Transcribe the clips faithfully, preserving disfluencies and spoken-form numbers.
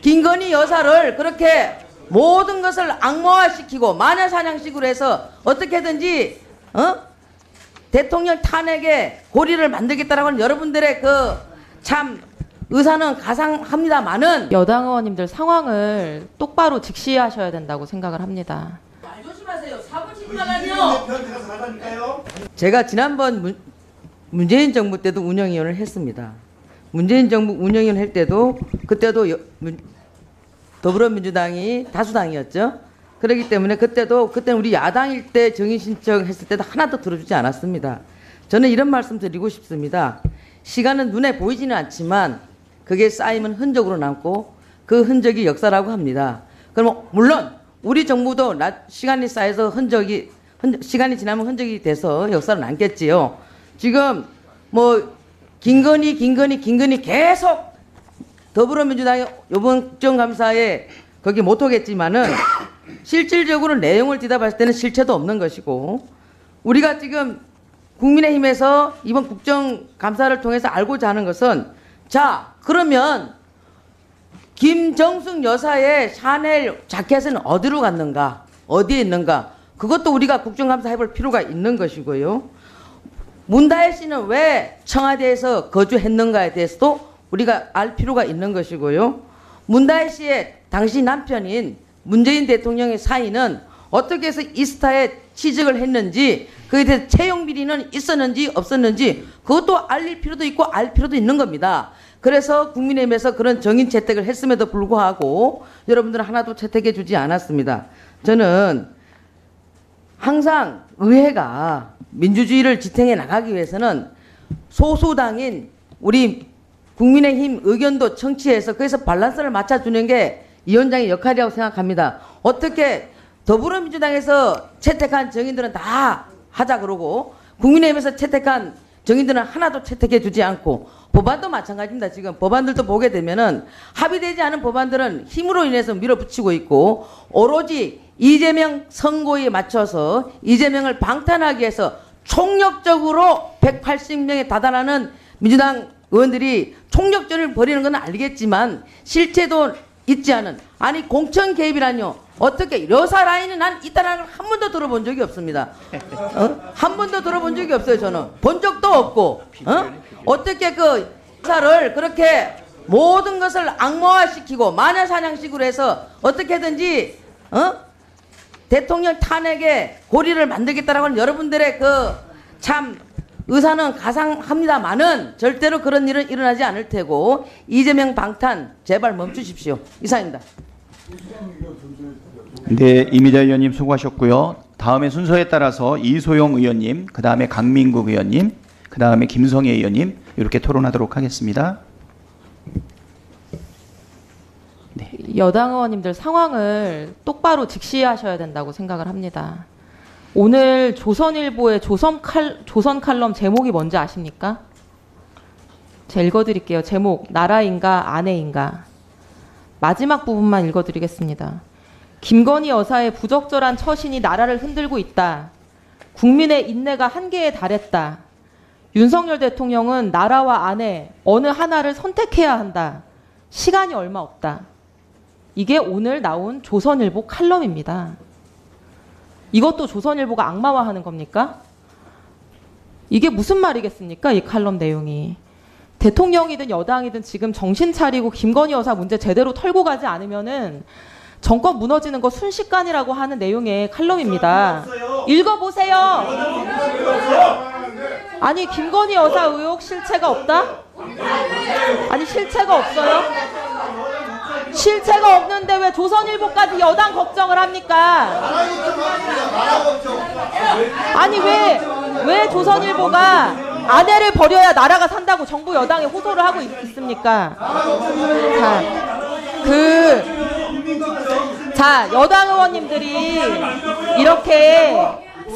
김건희 여사를 그렇게 모든 것을 악마화시키고 마녀사냥식으로 해서 어떻게든지 어? 대통령 탄핵에 고리를 만들겠다라고 하는 여러분들의 그 참 의사는 가상합니다만은 여당 의원님들 상황을 똑바로 직시하셔야 된다고 생각을 합니다. 말 조심하세요. 사고 치지 말라니요. 제가 지난번 문, 문재인 정부 때도 운영위원을 했습니다. 문재인 정부 운영위원 할 때도 그때도 여, 문, 더불어민주당이 다수당이었죠. 그렇기 때문에 그때도 그때는 우리 야당일 때 정의신청했을 때도 하나도 들어주지 않았습니다. 저는 이런 말씀 드리고 싶습니다. 시간은 눈에 보이지는 않지만 그게 쌓이면 흔적으로 남고 그 흔적이 역사라고 합니다. 그럼 물론 우리 정부도 시간이 쌓여서 흔적이 흔적, 시간이 지나면 흔적이 돼서 역사로 남겠지요. 지금 뭐 김건희 김건희 김건희 계속 더불어민주당이 이번 국정감사에 거기 못 오겠지만은 실질적으로 내용을 들여다봤을 때는 실체도 없는 것이고, 우리가 지금 국민의힘에서 이번 국정감사를 통해서 알고자 하는 것은, 자 그러면 김정숙 여사의 샤넬 자켓은 어디로 갔는가, 어디에 있는가, 그것도 우리가 국정감사 해볼 필요가 있는 것이고요. 문다혜 씨는 왜 청와대에서 거주했는가에 대해서도 우리가 알 필요가 있는 것이고요. 문다혜 씨의 당시 남편인 문재인 대통령의 사인은 어떻게 해서 이스타에 취직을 했는지, 그에 대해서 채용 비리는 있었는지 없었는지 그것도 알릴 필요도 있고 알 필요도 있는 겁니다. 그래서 국민의힘에서 그런 정인 채택을 했음에도 불구하고 여러분들은 하나도 채택해 주지 않았습니다. 저는 항상 의회가 민주주의를 지탱해 나가기 위해서는 소수당인 우리 국민의힘 의견도 청취해서 그래서 밸런스를 맞춰주는 게 이 위원장의 역할이라고 생각합니다. 어떻게 더불어민주당에서 채택한 정인들은 다 하자 그러고 국민의힘에서 채택한 정인들은 하나도 채택해 주지 않고, 법안도 마찬가지입니다. 지금 법안들도 보게 되면은 합의되지 않은 법안들은 힘으로 인해서 밀어붙이고 있고, 오로지 이재명 선고에 맞춰서 이재명을 방탄하기 위해서 총력적으로 백팔십 명에 다다라는 민주당 의원들이 총력전을 벌이는 건 알겠지만 실체도 있지 않은, 아니 공천 개입이라뇨, 어떻게 여사 라인은 난 있다라는 걸 한 번도 들어본 적이 없습니다. 어? 한 번도 들어본 적이 없어요. 저는 본 적도 없고, 어? 어떻게 그 여사를 그렇게 모든 것을 악마화시키고 마녀사냥식으로 해서 어떻게든지 어? 대통령 탄핵에 고리를 만들겠다라고 하는 여러분들의 그 참 의사는 가상합니다만은 절대로 그런 일은 일어나지 않을 테고, 이재명 방탄 제발 멈추십시오. 이상입니다. 네, 임이자 의원님 수고하셨고요. 다음에 순서에 따라서 이소영 의원님, 그 다음에 강민국 의원님, 그 다음에 김성애 의원님 이렇게 토론하도록 하겠습니다. 네. 여당 의원님들 상황을 똑바로 직시하셔야 된다고 생각을 합니다. 오늘 조선일보의 조선 칼, 조선 칼럼 제목이 뭔지 아십니까? 제가 읽어드릴게요. 제목, 나라인가 아내인가. 마지막 부분만 읽어드리겠습니다. 김건희 여사의 부적절한 처신이 나라를 흔들고 있다. 국민의 인내가 한계에 달했다. 윤석열 대통령은 나라와 아내 어느 하나를 선택해야 한다. 시간이 얼마 없다. 이게 오늘 나온 조선일보 칼럼입니다. 이것도 조선일보가 악마화하는 겁니까? 이게 무슨 말이겠습니까? 이 칼럼 내용이. 대통령이든 여당이든 지금 정신 차리고 김건희 여사 문제 제대로 털고 가지 않으면은 정권 무너지는 거 순식간이라고 하는 내용의 칼럼입니다. 읽어보세요. 아니 김건희 여사 의혹 실체가 없다? 아니 실체가 없어요? 실체가 없는데 왜 조선일보까지 여당 걱정을 합니까? 아니 왜, 왜 조선일보가 아내를 버려야 나라가 산다고 정부 여당에 호소를 하고 있, 있습니까? 자, 그, 자, 여당 의원님들이 이렇게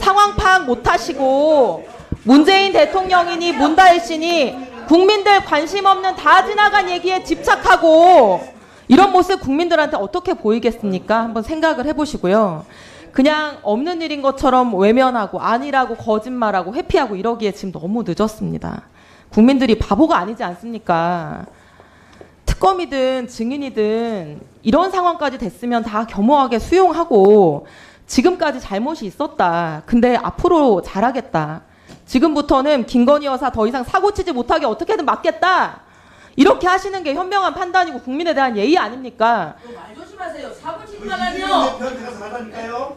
상황 파악 못하시고 문재인 대통령이니 문다혜 씨니 국민들 관심 없는 다 지나간 얘기에 집착하고 이런 모습 국민들한테 어떻게 보이겠습니까? 한번 생각을 해보시고요. 그냥 없는 일인 것처럼 외면하고 아니라고 거짓말하고 회피하고 이러기에 지금 너무 늦었습니다. 국민들이 바보가 아니지 않습니까? 특검이든 증인이든 이런 상황까지 됐으면 다 겸허하게 수용하고 지금까지 잘못이 있었다. 근데 앞으로 잘하겠다. 지금부터는 김건희 여사 더 이상 사고치지 못하게 어떻게든 막겠다. 이렇게 하시는 게 현명한 판단이고 국민에 대한 예의 아닙니까? 말 조심하세요. 사고치지 말라며.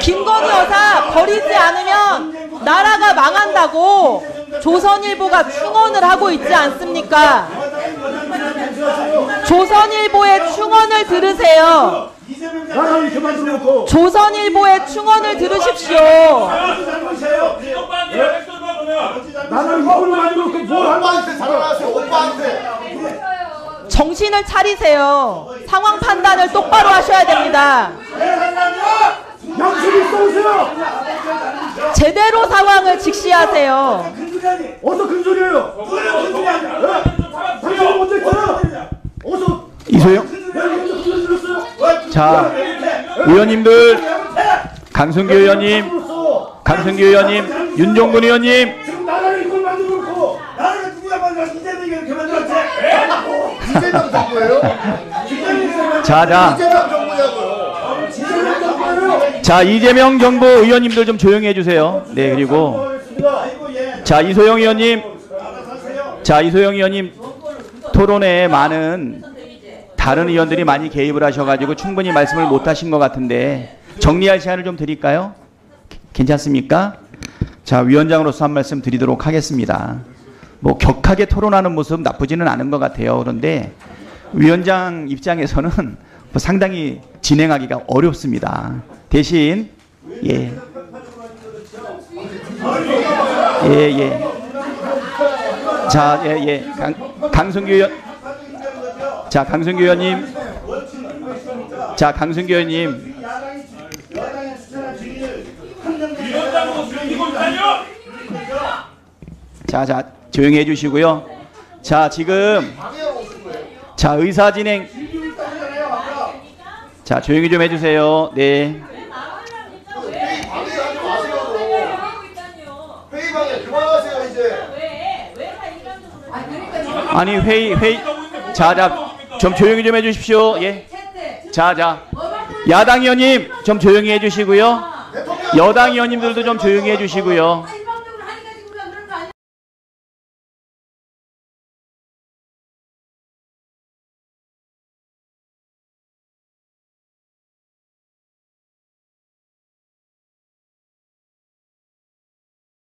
김건희 여사 버리지 않으면 나라가 망한다고 조선일보가 충언을 하고 있지 않습니까? 조선일보의 충언을 들으세요. 조선일보의 충언을 들으십시오. 정신을 차리세요. 상황 판단을 똑바로 하셔야 됩니다. 제대로 상황을 직시하세요. 어서 큰 소리예요. 이소영. 자, 의원님들, 강승규 의원님, 강승규 의원님, 윤종군 의원님. 지금 나라를 이걸 만들어 놓고 나라를 누구야 만들었지? 이재명이 이렇게 만들었지? 이재명 정부예요? 자, 자. 이재명 정부냐고요? 이재명 정부예요? 자, 이재명 정부 의원님들 좀 조용히 해주세요. 네, 그리고 자, 이소영 의원님. 자, 이소영 의원님 토론에 많은 다른 의원들이 많이 개입을 하셔가지고 충분히 말씀을 못하신 것 같은데 정리할 시간을 좀 드릴까요? 괜찮습니까? 자, 위원장으로서 한 말씀 드리도록 하겠습니다. 뭐 격하게 토론하는 모습 나쁘지는 않은 것 같아요. 그런데 위원장 입장에서는 뭐 상당히 진행하기가 어렵습니다. 대신 예. 예, 예. 자, 예, 예. 강, 강승규 의원. 자, 강승규 의원님. 자, 강승규 의원님. 자, 자, 조용히 해주시고요. 자, 지금. 자, 의사 진행. 자, 조용히 좀 해주세요. 네. 아니, 회의, 회의. 자, 자. 좀 조용히 좀 해주십시오. 예. 자, 자. 야당 의원님 좀 조용히 해주시고요. 여당 의원님들도 좀 조용히 해주시고요.